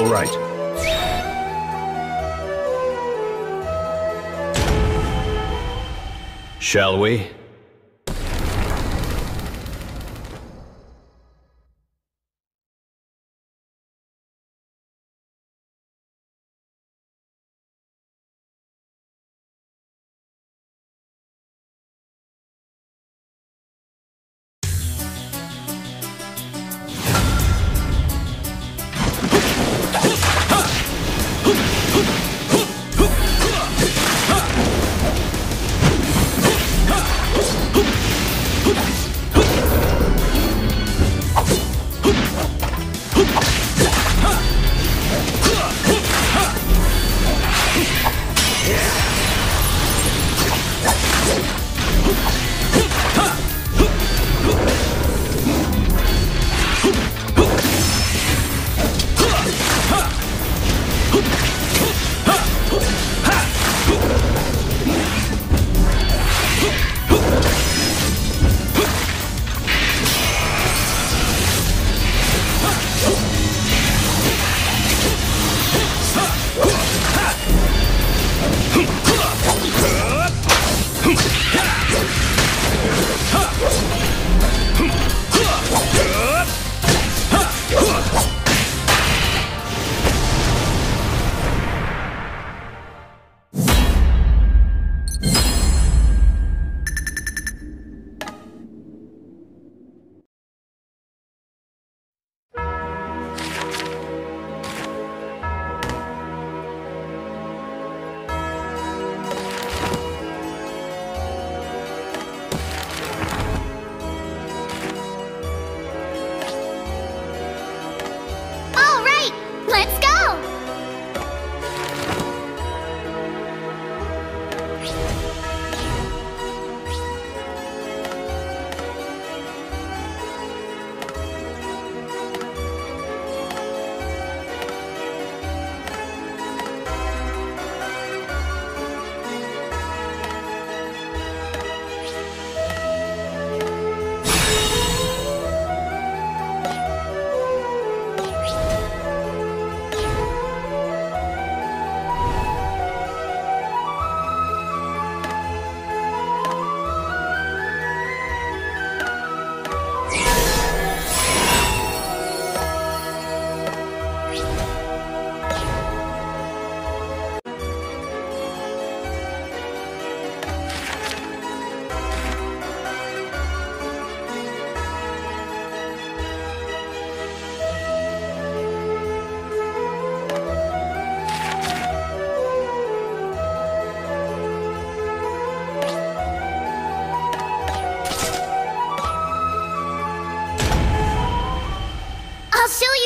All right. Shall we?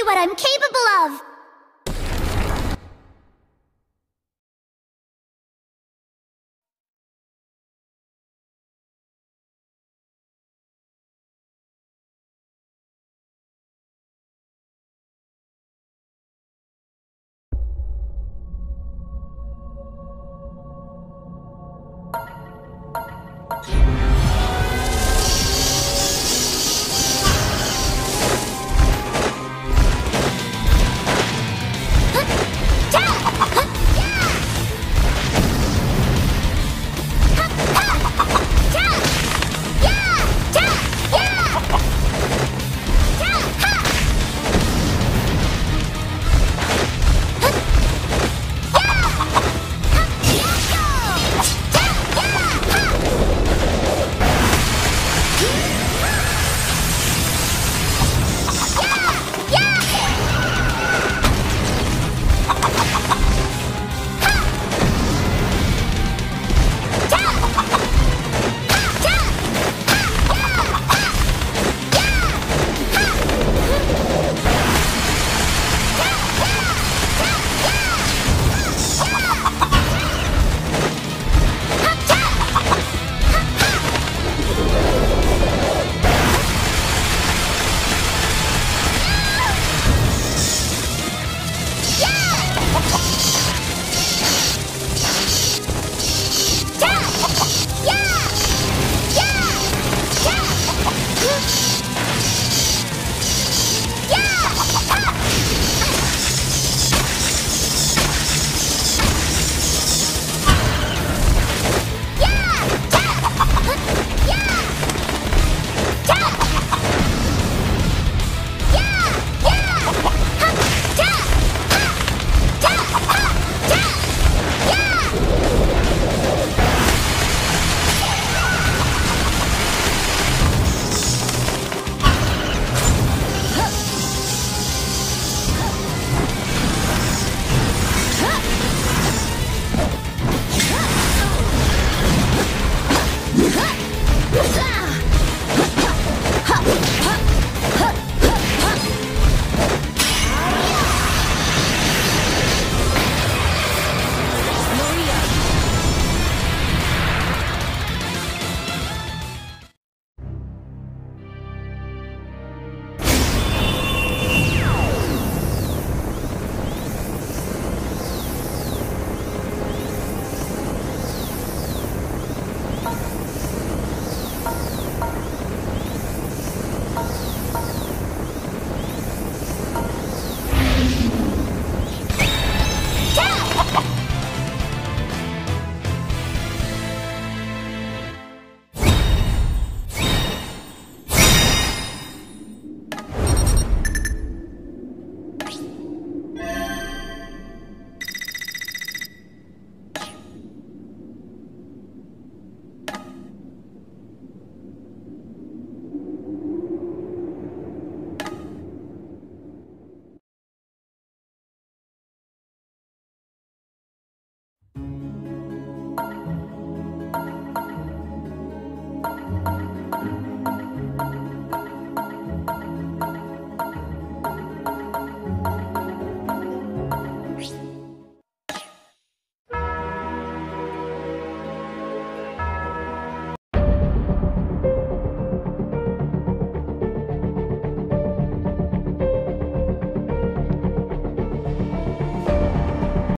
What I'm capable of!